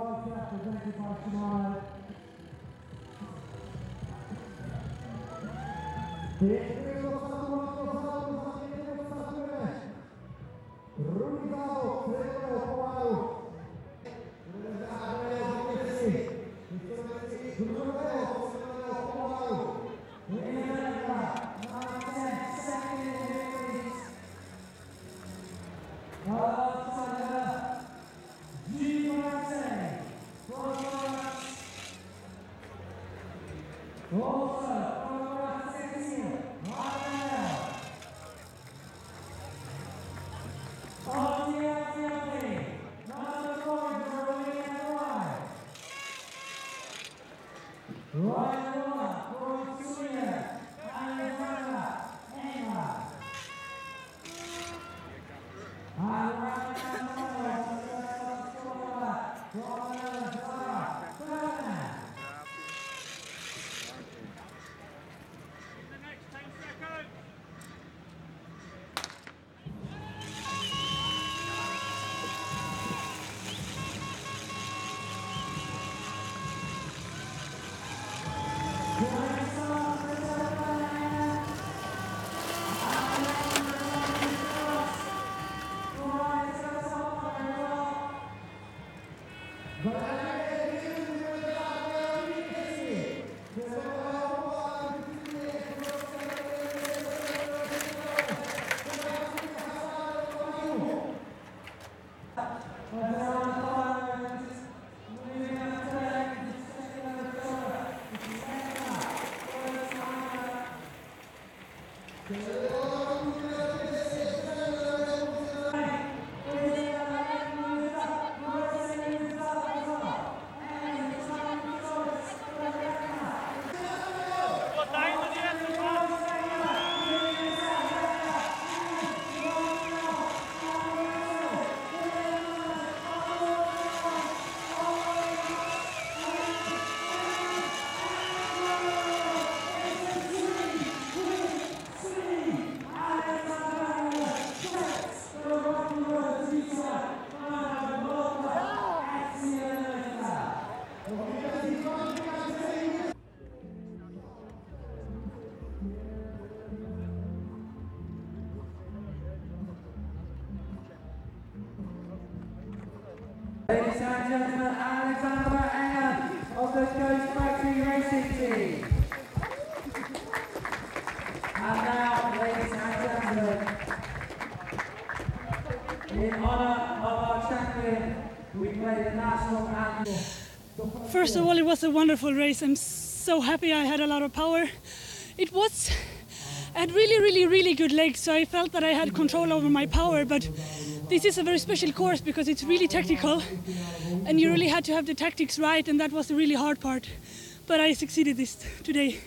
wide track presented by Shania. Ladies and gentlemen, Alexandra Enger of the Ghost Factory Racing Team. And now, ladies and gentlemen, in honour of our champion, we play the national anthem. First of all, it was a wonderful race. I'm so happy I had a lot of power. It was at really good legs, so I felt that I had control over my power, but this is a very special course because it's really technical and you really had to have the tactics right, and that was the really hard part. But I succeeded this today.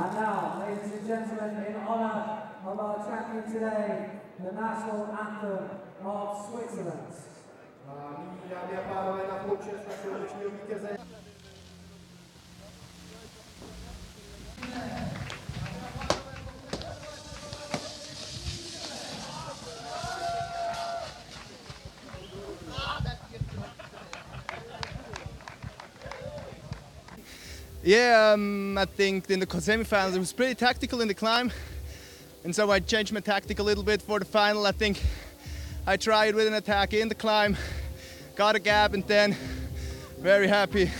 And now, ladies and gentlemen, in honour of our champion today, the national anthem of Switzerland. Yeah, I think in the semifinals it was pretty tactical in the climb, and so I changed my tactic a little bit for the final. I think I tried with an attack in the climb, got a gap, and then very happy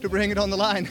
to bring it on the line.